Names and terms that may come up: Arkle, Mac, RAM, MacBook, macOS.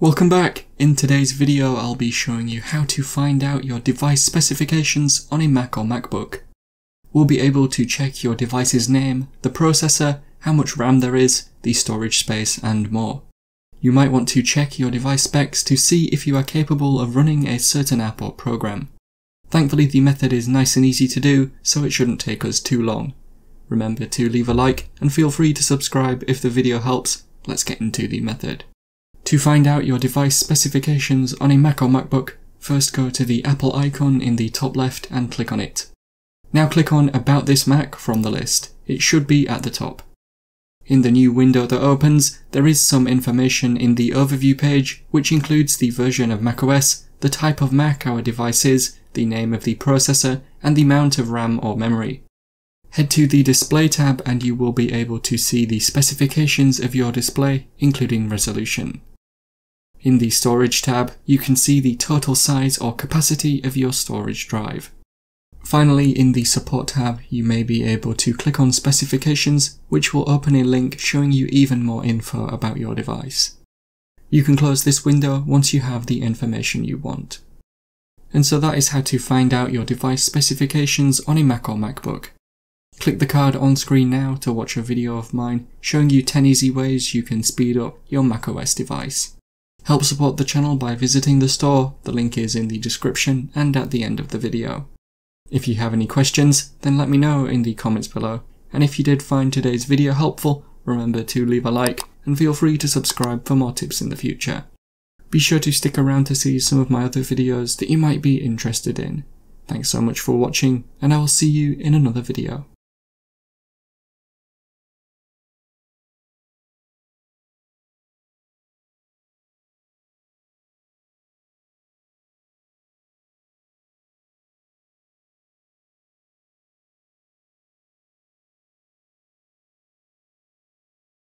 Welcome back! In today's video I'll be showing you how to find out your device specifications on a Mac or MacBook. We'll be able to check your device's name, the processor, how much RAM there is, the storage space and more. You might want to check your device specs to see if you are capable of running a certain app or program. Thankfully the method is nice and easy to do, so it shouldn't take us too long. Remember to leave a like and feel free to subscribe if the video helps. Let's get into the method. To find out your device specifications on a Mac or MacBook, first go to the Apple icon in the top left and click on it. Now click on About This Mac from the list. It should be at the top. In the new window that opens, there is some information in the overview page, which includes the version of macOS, the type of Mac our device is, the name of the processor, and the amount of RAM or memory. Head to the Display tab and you will be able to see the specifications of your display, including resolution. In the Storage tab, you can see the total size or capacity of your storage drive. Finally, in the Support tab, you may be able to click on Specifications, which will open a link showing you even more info about your device. You can close this window once you have the information you want. And so that is how to find out your device specifications on a Mac or MacBook. Click the card on screen now to watch a video of mine showing you 10 easy ways you can speed up your macOS device. Help support the channel by visiting the store, the link is in the description and at the end of the video. If you have any questions, then let me know in the comments below, and if you did find today's video helpful, remember to leave a like and feel free to subscribe for more tips in the future. Be sure to stick around to see some of my other videos that you might be interested in. Thanks so much for watching, and I will see you in another video.